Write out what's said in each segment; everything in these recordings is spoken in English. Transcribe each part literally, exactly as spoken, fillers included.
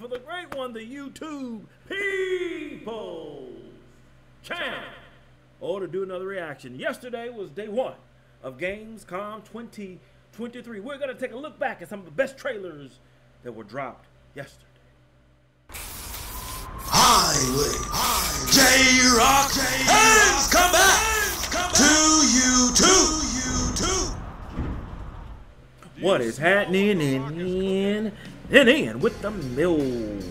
for the great one, the YouTube People's Channel, or to do another reaction. Yesterday was day one of Gamescom twenty twenty-three. We're going to take a look back at some of the best trailers that were dropped yesterday. Hollywood, Hollywood. J-Rock, J-Rock. Come back, come back to you too. What is happening in in and in with the millions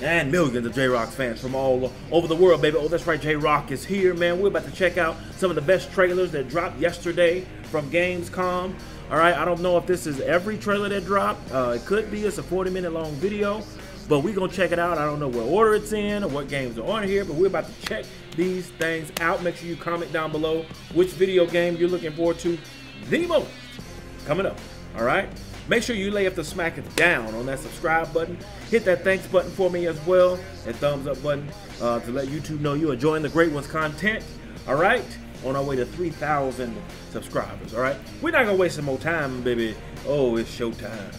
and millions of J-Rock fans from all over the world, baby. Oh, that's right, J-Rock is here, man. We're about to check out some of the best trailers that dropped yesterday from Gamescom. All right, I don't know if this is every trailer that dropped. Uh, it could be. It's a forty minute long video, but we're going to check it out. I don't know what order it's in or what games are on here, but we're about to check these things out. Make sure you comment down below which video game you're looking forward to the most coming up, all right? Make sure you lay up the smack it down on that subscribe button. Hit that thanks button for me as well, and thumbs up button uh, to let YouTube know you're enjoying the Great Ones content, all right? On our way to three thousand subscribers, all right? We're not going to waste some more time, baby. Oh, it's showtime.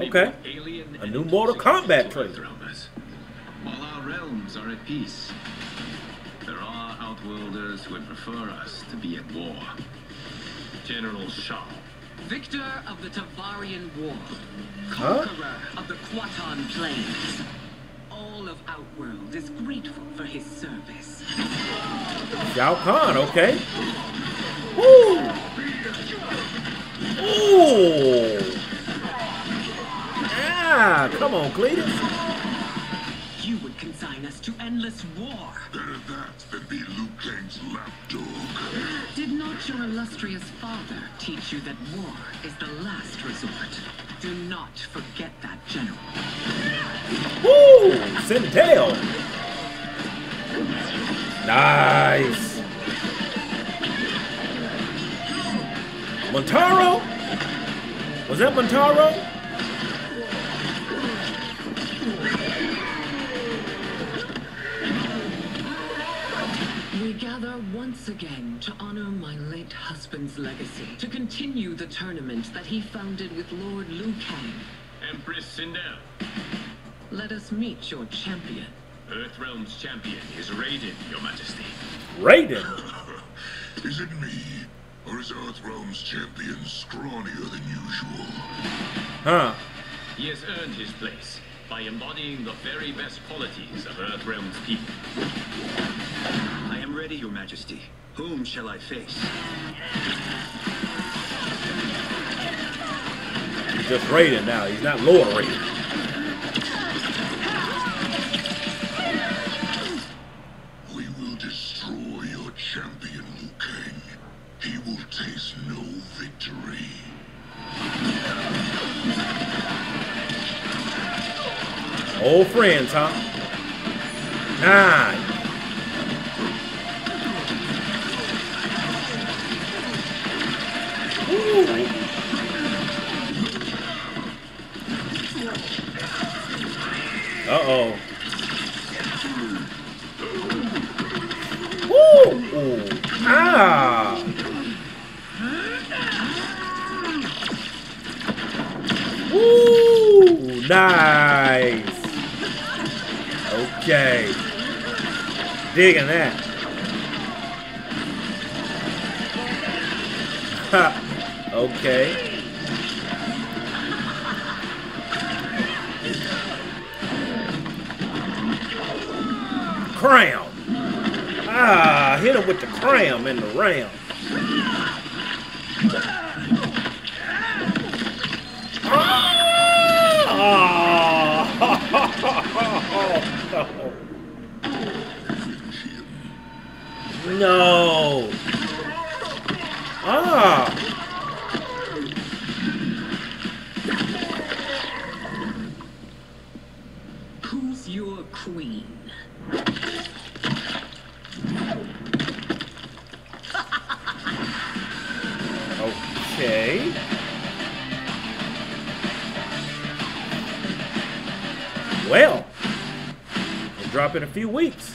Okay, a new Mortal Kombat trailer. While our realms are at peace, there are Outworlders who would prefer us to be at war. General Shao, victor of the Tavarian War, conqueror huh? of the Quatan Plains. All of Outworld is grateful for his service. Gao Khan, okay. Ooh. Ooh. Ah, come on, Cletus. You would consign us to endless war. Better that than be Liu Kang's lapdog. Did not your illustrious father teach you that war is the last resort? Do not forget that, General. Woo! Sindel! Nice! Montaro? Was that Montaro? We gather once again to honor my late husband's legacy, to continue the tournament that he founded with Lord Liu Kang. Empress Sindel. Let us meet your champion. Earthrealm's champion is Raiden, Your Majesty. Raiden? Is it me, or is Earthrealm's champion scrawnier than usual? Huh. He has earned his place by embodying the very best qualities of Earthrealm's people. I am ready, Your Majesty. Whom shall I face? He's just Raiden now. He's not Lord Raiden. We will destroy your champion, Liu Kang. He will taste no victory. Old friends, huh? Nah. Uh-oh. Woo! Ah! Woo! Nice! Okay. Digging that. Ha! Okay. Cram. Ah, hit him with the cram and the ram. Ah! No. Ah. Who's your queen? Okay. Well, it'll drop in a few weeks.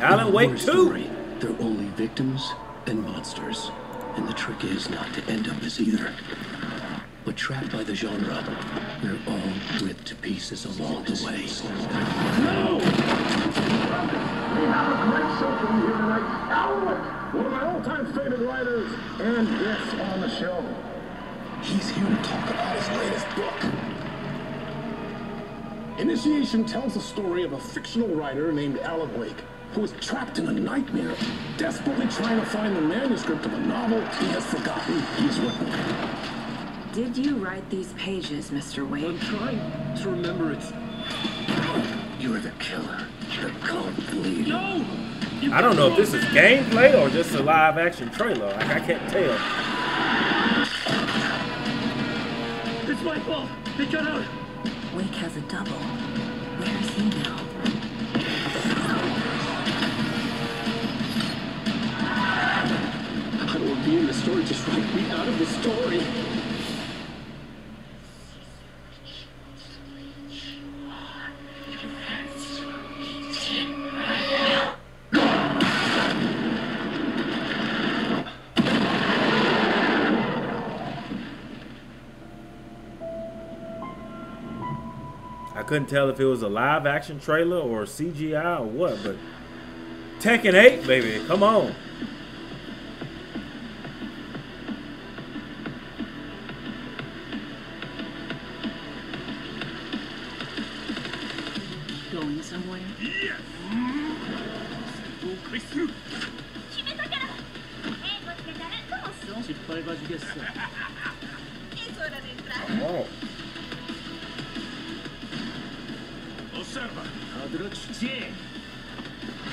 Alan Wake two. They're only victims and monsters. And the trick is not to end up as either. But trapped by the genre, we're all ripped to pieces along the way. No! We have a great show for you here tonight. Outworld, one of my all-time favorite writers and guests on the show. He's here to talk about his latest book. Initiation tells the story of a fictional writer named Alan Wake, who is trapped in a nightmare, desperately trying to find the manuscript of a novel he has forgotten he's written. Did you write these pages, Mister Wade? I'm trying to remember it. You're the killer. The cold bleed. No! You I don't know if this is gameplay or just a live-action trailer. Like, I can't tell. It's my fault. They got out. Wake has a double. Where is he now? In the story, just write me out of the story. I couldn't tell if it was a live action trailer or C G I or what, but Tekken eight, baby, come on.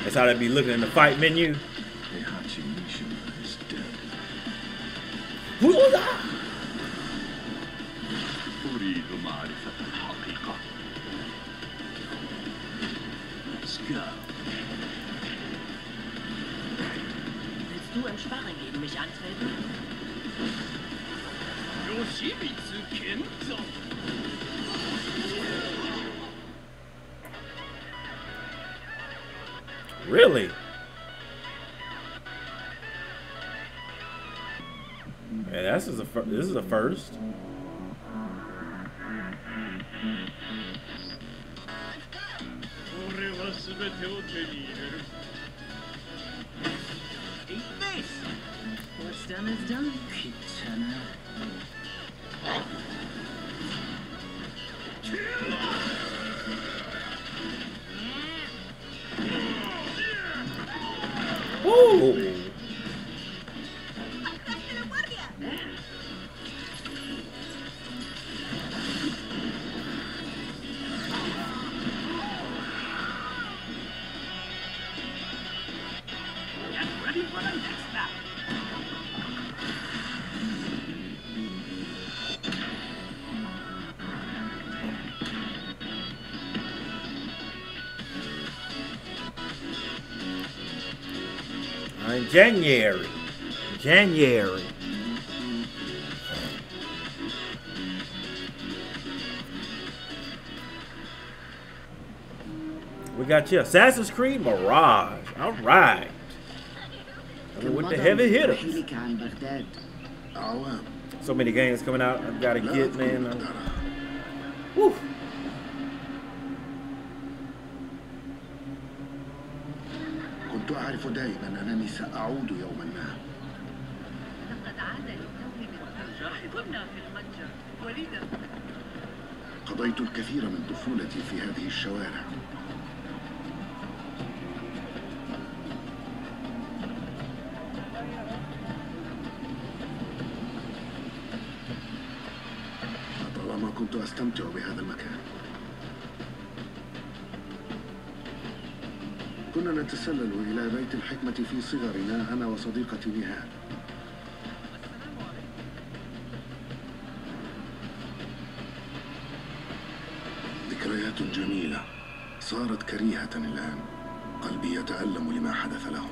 That's how they be looking in the fight menu. Who was that? Let's go. Willst du im Sparring gegen mich antreten? Yoshibitsu Kento. Really? Yeah, that's is a this is a first. What's done is done. Ooh. January. January. We got you. Assassin's Creed Mirage. All right. The with the heavy hitters. So many games coming out. I've got to get, man. Uh, woo. أعرف دائما أنني سأعود يوما ما. لقد عاد للتو من المتجر. كنا في المتجر وليدا. قضيت الكثير من طفولتي في هذه الشوارع. طالما كنت أستمتع بهذا المكان. كنا نتسلل إلى بيت الحكمة في صغرنا أنا وصديقتي نهاد. ذكريات جميلة صارت كريهة الآن. قلبي يتألم لما حدث لهم.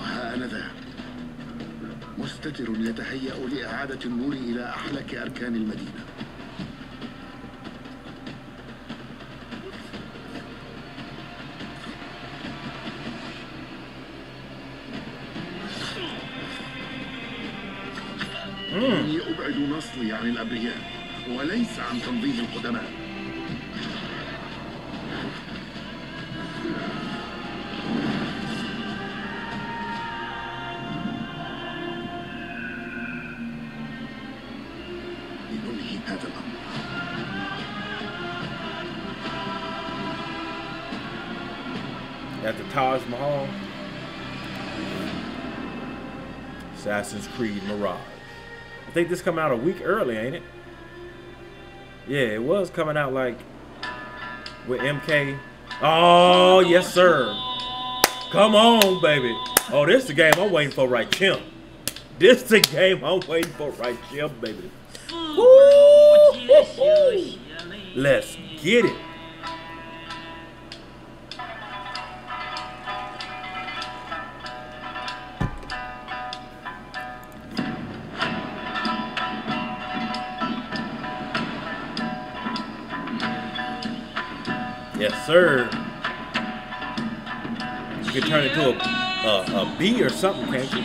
وها أنا ذا مستتر يتهيأ لإعادة النور إلى أحلك أركان المدينة. إني أبعد نصلي عن الأبرياء وليس عن تنظيم القدماء. لننهي هذا الأمر. At the Taj Mahal, Assassin's Creed Mirage. I think this come out a week early, ain't it? Yeah, it was coming out like with M K. Oh, yes, sir. Come on, baby. Oh, this the game I'm waiting for right chimp. This the game I'm waiting for right chimp, baby. Woo! Let's get it. Yes, sir. You can turn it to a, a, a bee or something, can't you?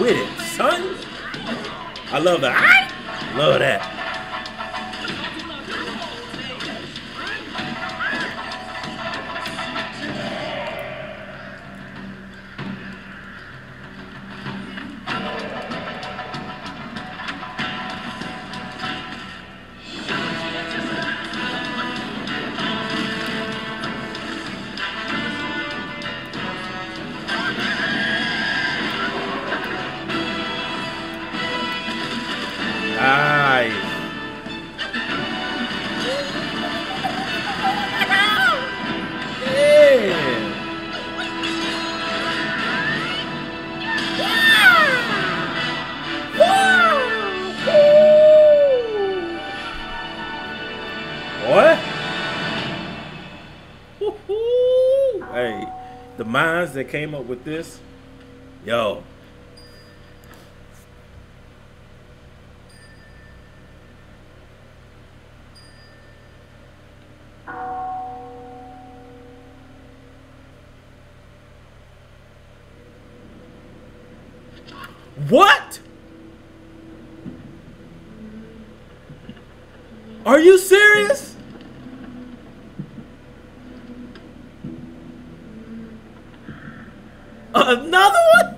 With it, son. I love that. I love that. That came up with this, yo. What? Are you serious? Another one?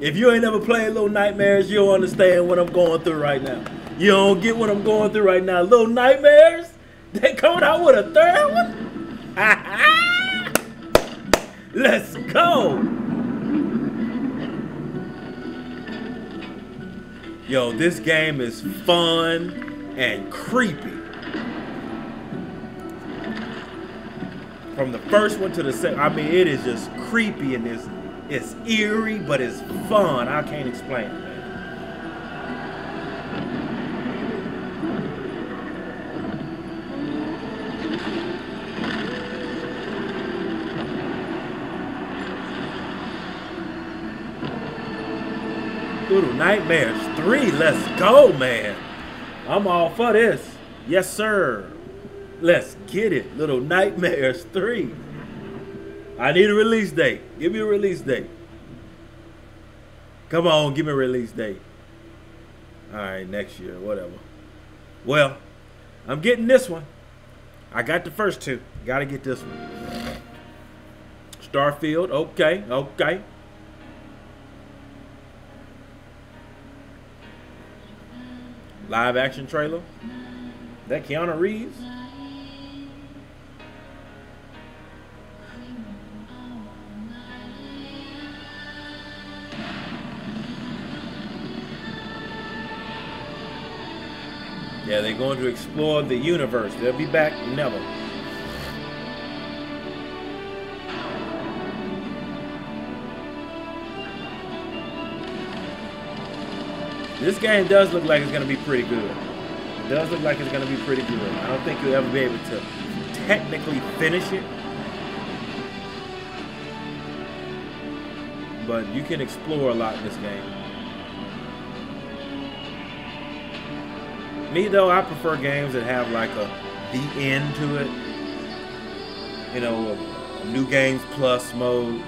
If you ain't never played Little Nightmares, you don't understand what I'm going through right now. You don't get what I'm going through right now. Little Nightmares? They coming out with a third one? Let's go. Yo, this game is fun and creepy. From the first one to the second, I mean, it is just creepy and it's, it's eerie, but it's fun. I can't explain it, man. Little Nightmares three, let's go, man. I'm all for this. Yes, sir. Let's get it. Little Nightmares three. I need a release date. Give me a release date. Come on, give me a release date. All right, next year, whatever. Well, I'm getting this one. I got the first two. Gotta get this one. Starfield, okay, okay. Live action trailer. Is that Keanu Reeves? Yeah, they're going to explore the universe. They'll be back never. This game does look like it's going to be pretty good. It does look like it's going to be pretty good. I don't think you'll ever be able to technically finish it. But you can explore a lot in this game. Me though, I prefer games that have like a the end to it. You know, a new games plus mode.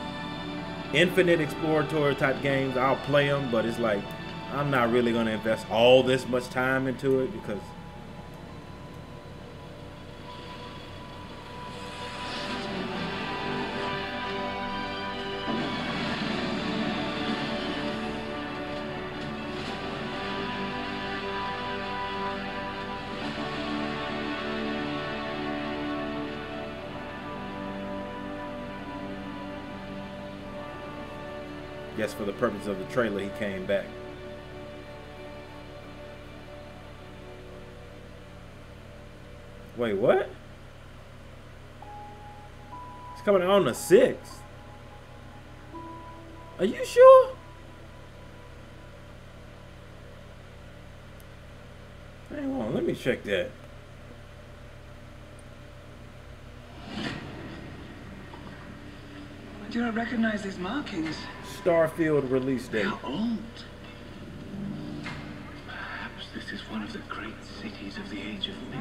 Infinite exploratory type games, I'll play them, but it's like, I'm not really gonna invest all this much time into it because I guess for the purpose of the trailer, he came back. Wait, what? It's coming out on the sixth. Are you sure? Hang on, let me check that. I do not recognize these markings. Starfield release date. They're old. Perhaps this is one of the great cities of the Age of Myth.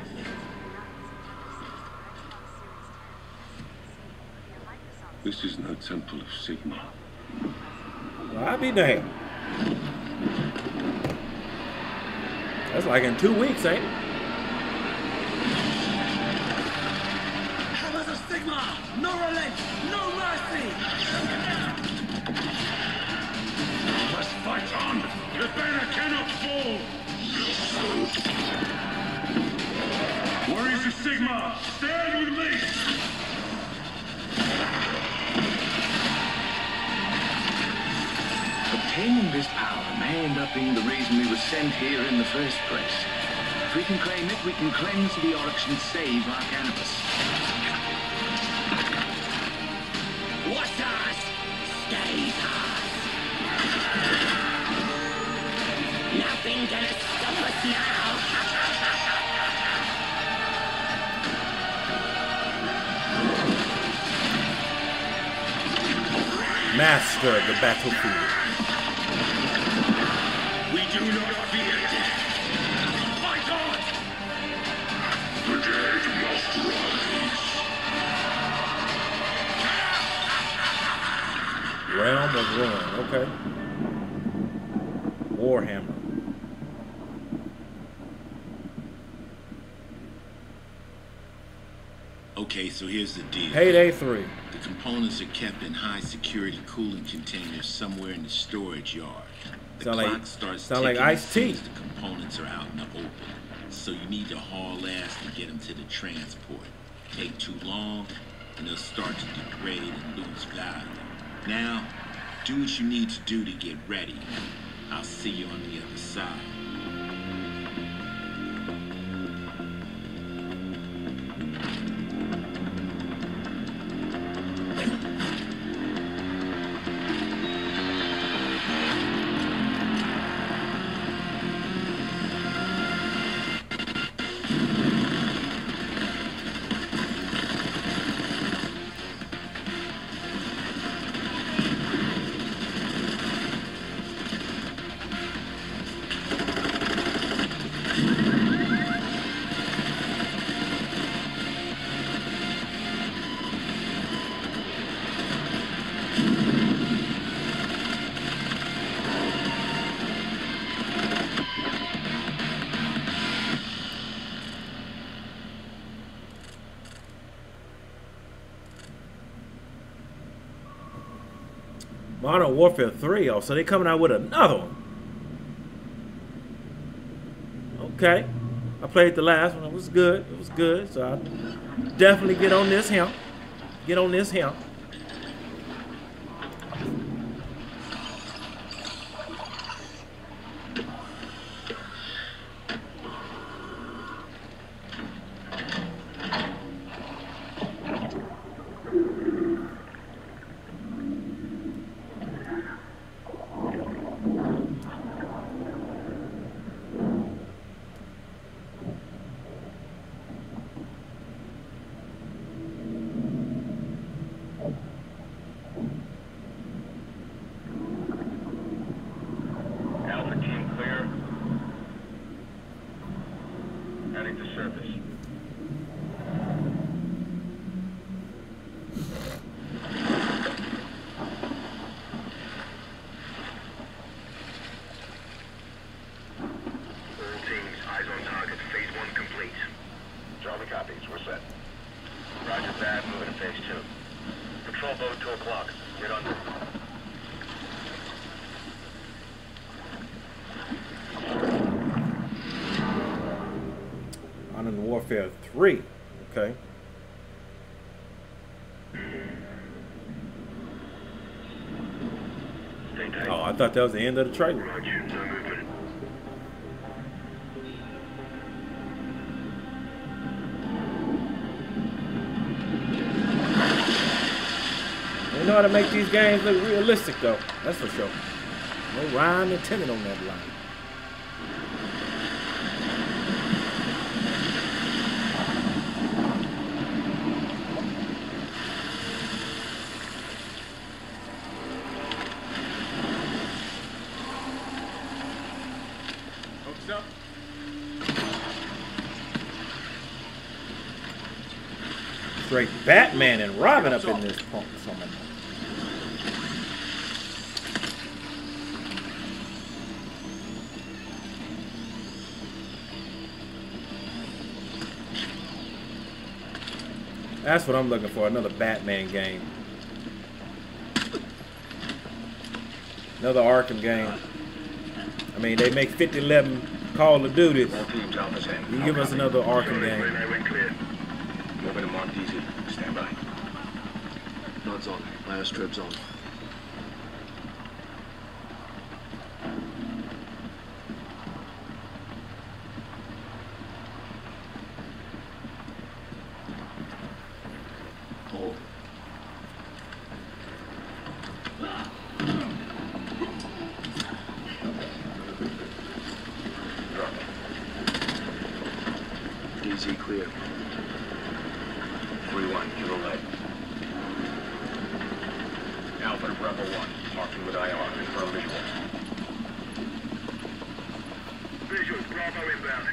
This is no temple of Sigma. Well, I'll be damned. That's like in two weeks, ain't it? Hellas of Sigma! No relent! No mercy! Let's fight on! The banner cannot fall! Warriors of Sigma! Stand with me! Obtaining this power may end up being the reason we were sent here in the first place. If we can claim it, we can cleanse the Oryx and save our cannabis. What's ours stays ours. Nothing gonna stop us now. Master of the battlefield. Do not fear death! Fight on! The dead must rise! Realm of Ruin, okay. Warhammer. Okay, so here's the deal. Payday three. The components are kept in high security cooling containers somewhere in the storage yard. The sound clock like, starts sound ticking like as soon as the components are out in the open. So you need to haul ass to get them to the transport. Take too long, and they'll start to degrade and lose value. Now, do what you need to do to get ready. I'll see you on the other side. Modern Warfare three, oh, so they're coming out with another one. Okay. I played the last one. It was good. It was good. So I'll definitely get on this hemp. Get on this hemp. Warfare three. Okay. Oh, I thought that was the end of the trailer. They know how to make these games look realistic, though. That's for sure. No rhyme intended on that line. Straight Batman and Robin up in this punk somewhere. That's what I'm looking for, another Batman game. Another Arkham game. I mean, they make fifty eleven Call of Duty. You give us another Arkham game. Over to Montezzi. Stand by. Nods on. Last trip's on. Hold. Drop. D Z clear. three one, give a leg. Alpha to Bravo one, marking with I R, confirm visual. Visual, Bravo inbound.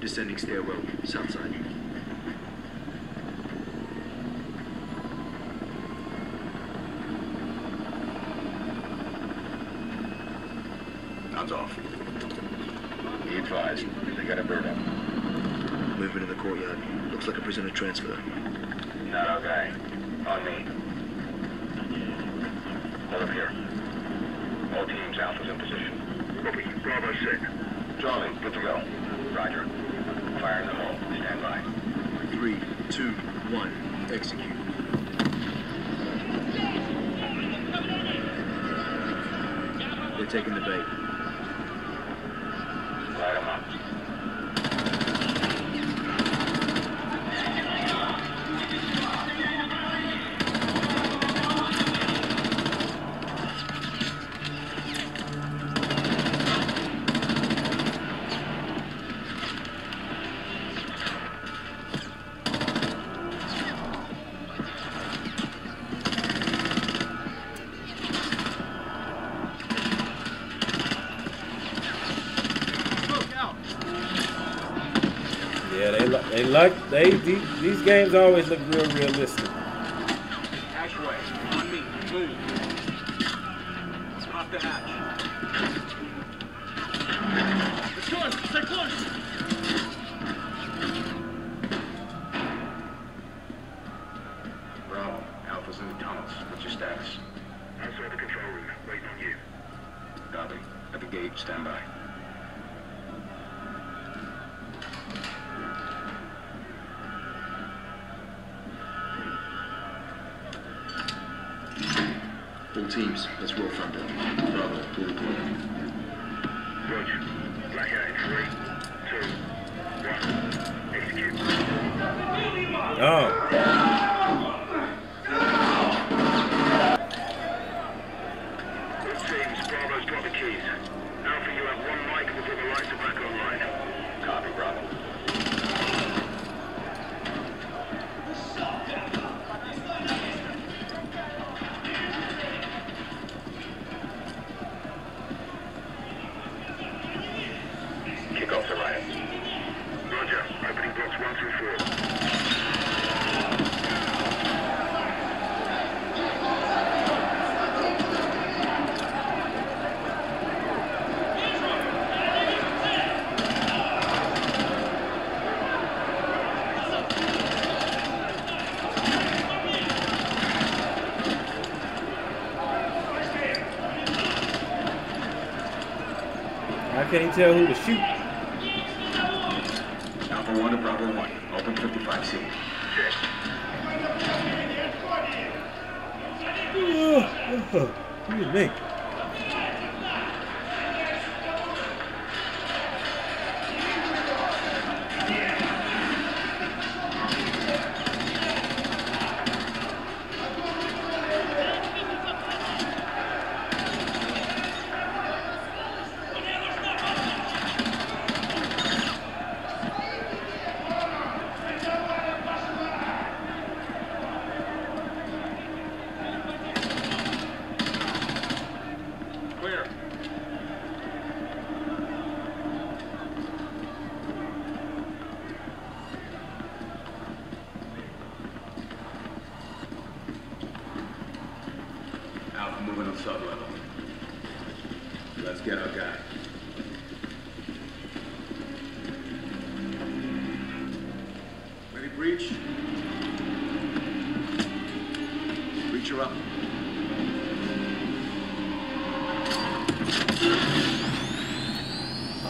Descending stairwell, south side. Nods off. Be advised, they got a bird up. Movement in the courtyard. Looks like a prisoner transfer. Not okay. On me. Hold up here. All teams, Alpha's in position. Copy, Bravo six. Charlie, good to go. Roger. Fire in the hole. Stand by. Three, two, one. Execute. They're taking the bait. Light them up. Like they, these, these games always look real realistic. Hatchway, on me, move. Let's pop the hatch. It's close, stay close. Bravo, Alpha's in the tunnels. What's your status? Outside the control room, waiting on you. Copy. At the gate, stand by. Teams, let's roll from them. Bravo, pull the corner. Roger. Black out. three, two, one. Execute. Oh. Can't tell who to shoot. Alpha one to Bravo one. Open fifty-five C. Check. What do you think?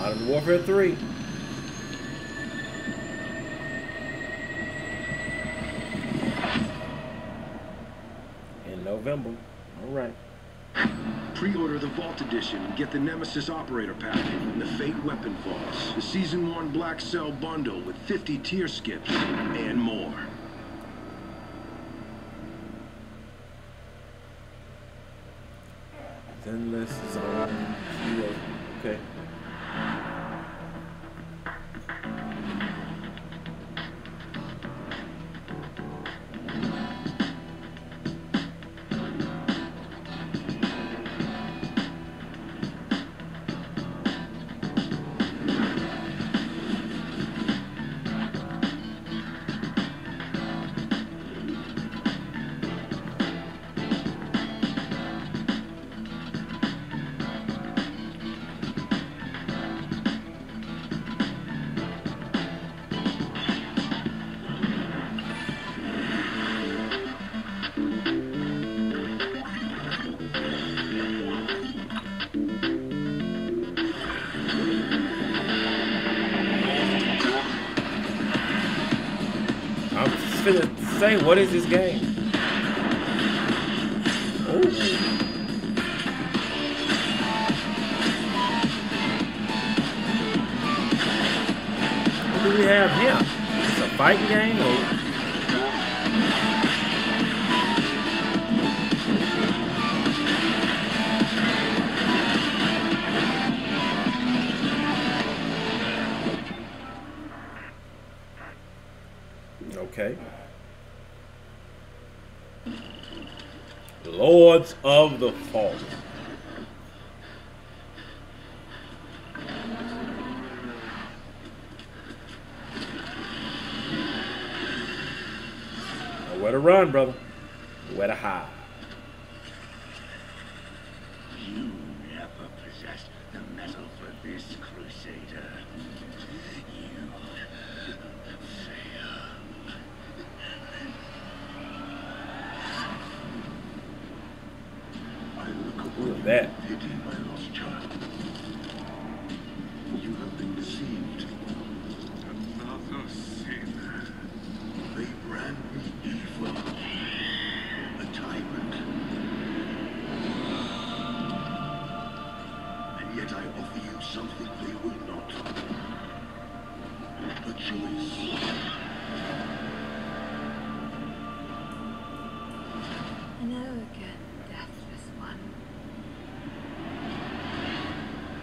Modern Warfare three. In November. Alright. Pre-order the Vault Edition and get the Nemesis Operator Pack and the Fate Weapon Vaults, the Season one Black Cell Bundle with fifty tier skips, and more. Then this is on zero. Okay. Say, what is this game? What do we have here? Is this a fighting game or? Lords of the Fallen. Nowhere to run, brother. Nowhere to hide. You never possessed the metal for this, Crusader. You fail. Look at that. Pity my lost child. You have been deceived. Another sin. They brand me evil. A tyrant. And yet I offer you something they will not. A choice. An arrogant, deathless one.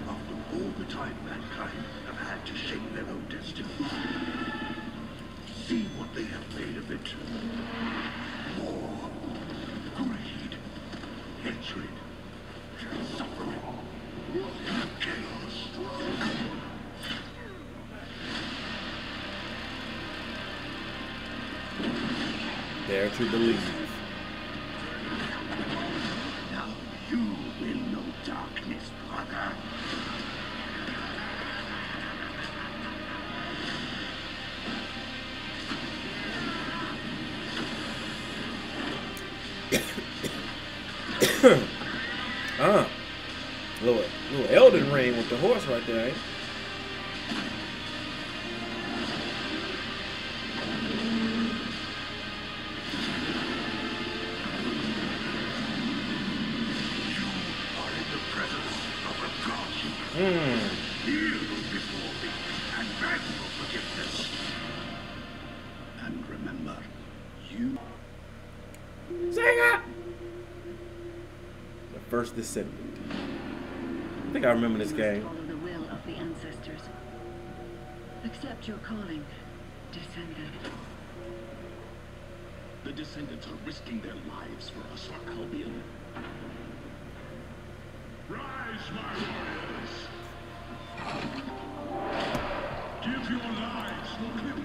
After all the time mankind have had to shape their own destiny, see what they have made of it. War, greed, hatred, suffering, chaos. Dare to believe. Now you will know darkness, brother. Ah, little, little Elden Ring with the horse right there, eh? Descendant. I think I remember this game. Follow the will of the ancestors. Accept your calling, descendant. The descendants are risking their lives for us, Arkalbian. Rise, my warriors! Give your lives for Clipper!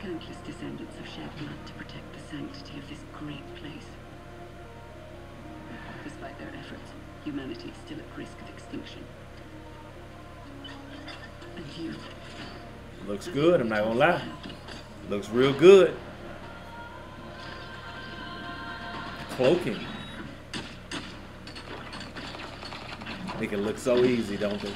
Countless descendants have shed blood to protect the sanctity of this great place. Despite their efforts, humanity is still at risk of extinction. And you... Looks good, I'm not gonna lie. Looks real good. Cloaking. They can look so easy, don't they?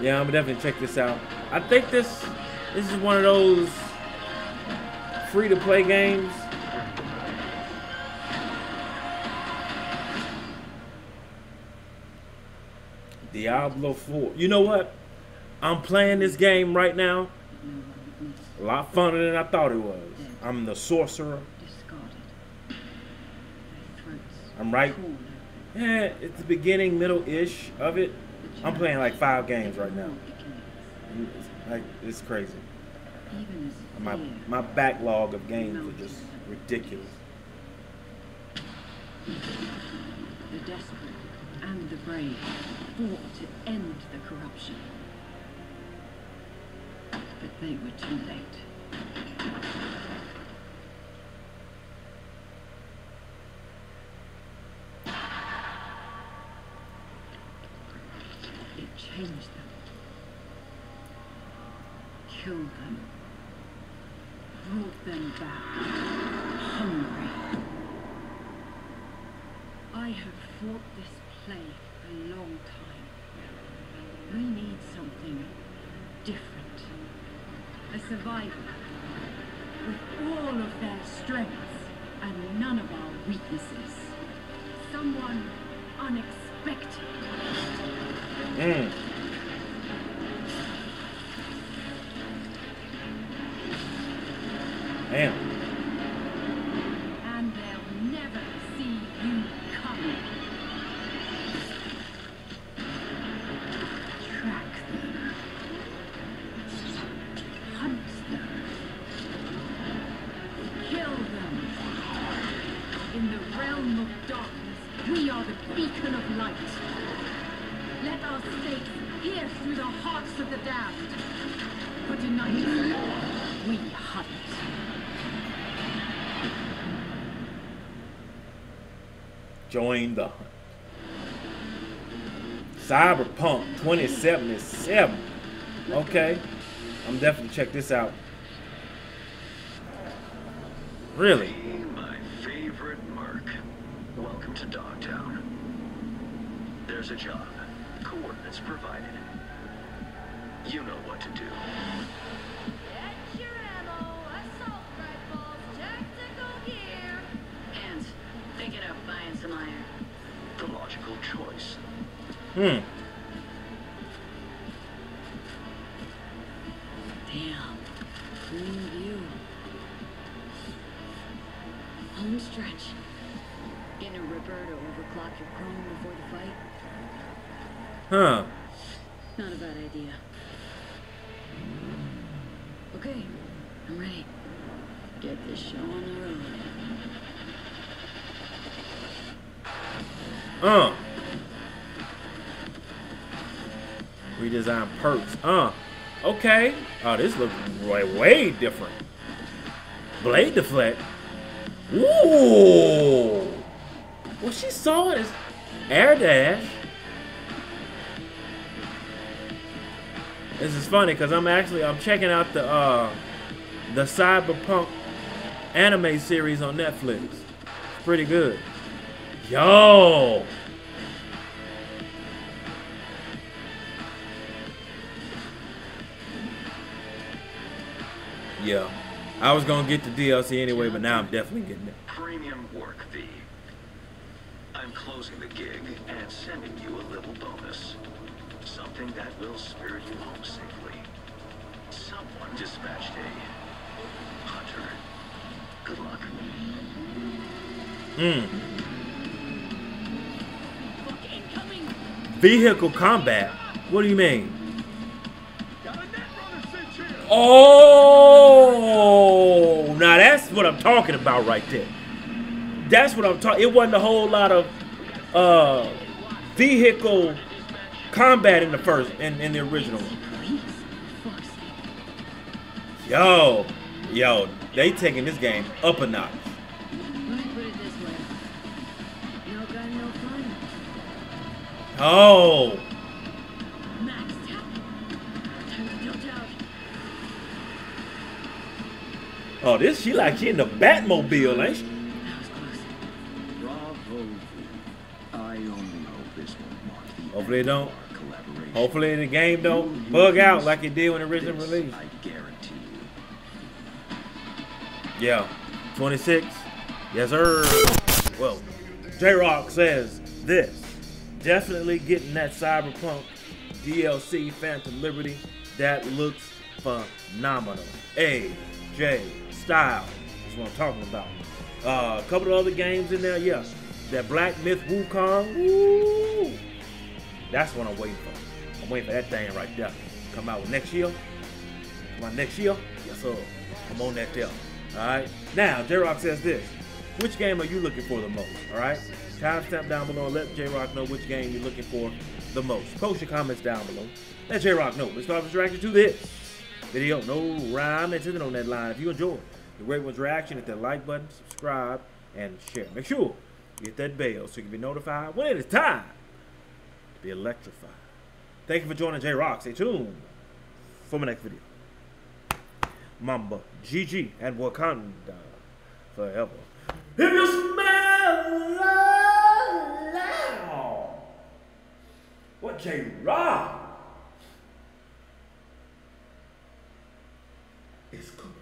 Yeah, I'm gonna definitely check this out. I think this this is one of those free-to-play games. Diablo four. You know what? I'm playing this game right now. A lot funner than I thought it was. I'm the sorcerer. I'm right. Yeah, it's the beginning, middle-ish of it. I'm playing like five games right now. It's, like, it's crazy. My, my backlog of games are just ridiculous. The desperate and the brave fought to end the corruption. But they were too late. Change them. Kill them. Brought them back. Hungry. I have fought this plague a long time. We need something different. A survivor. With all of their strengths and none of our weaknesses. Someone unexpected. Mm. Damn. And they'll never see you coming. Track them. Hunt them. Kill them. In the realm of darkness. We are the beacon of light. Let our stakes pierce through the hearts of the damned. For tonight, we hunt. Join the hunt. Cyberpunk twenty seventy-seven. Okay. I'm definitely check this out. Really? Hey, my favorite Mark. Welcome to Dogtown. There's a job. Coordinates provided. You know what to do. Get your ammo, assault rifles, tactical gear. Hands, think it up, buying some iron. The logical choice. Hmm. Damn. Green view. Home stretch. Getting a ripper to overclock your chrome before the fight. Huh. Not a bad idea. Okay, I'm ready. Get this show on the road. Uh. Redesign perks. Uh. Okay. Oh, this looks way, way different. Blade deflect. Ooh. Well, she saw it as air dash. This is funny because I'm actually I'm checking out the uh, the Cyberpunk anime series on Netflix. It's pretty good. Yo. Yeah, I was gonna get the D L C anyway, but now I'm definitely getting it. Premium work fee. I'm closing the gig and sending you a little bonus. Something that will spare you home safely. Someone dispatched a hunter. Good luck. Hmm. Vehicle combat. What do you mean? Oh, now that's what I'm talking about right there. That's what I'm talking. It wasn't a whole lot of uh, vehicle combat in the first, in, in the original one. Yo, yo, they taking this game up a notch. Oh. Oh, this she like she in the Batmobile, ain't she? That was close. Bravo. I only hope this won't mark the Hopefully it don't. Hopefully the game don't bug out like it did when it originally released. I guarantee you. Yeah. twenty-six. Yes, sir. Well, J-Rock says this. Definitely getting that Cyberpunk D L C Phantom Liberty. That looks phenomenal. Hey. J Style, that's what I'm talking about. Uh, a couple of other games in there, yes. That Black Myth Wukong, woo! That's what I'm waiting for. I'm waiting for that thing right there. Come out next year. Come out next year? Yes, sir. I'm on that there. Alright? Now, J-Rock says this. Which game are you looking for the most? Alright? Timestamp down below. Let J-Rock know which game you're looking for the most. Post your comments down below. Let J-Rock know. Let's start with reaction to this video. No rhyme intended on that line. If you enjoyed the Great One's reaction, hit that like button, subscribe, and share. Make sure you hit that bell so you can be notified when it is time to be electrified. Thank you for joining J-Rock. Stay tuned for my next video. Mamba, G G, and Wakanda forever. If you smell loud, what J-Rock? It's cool.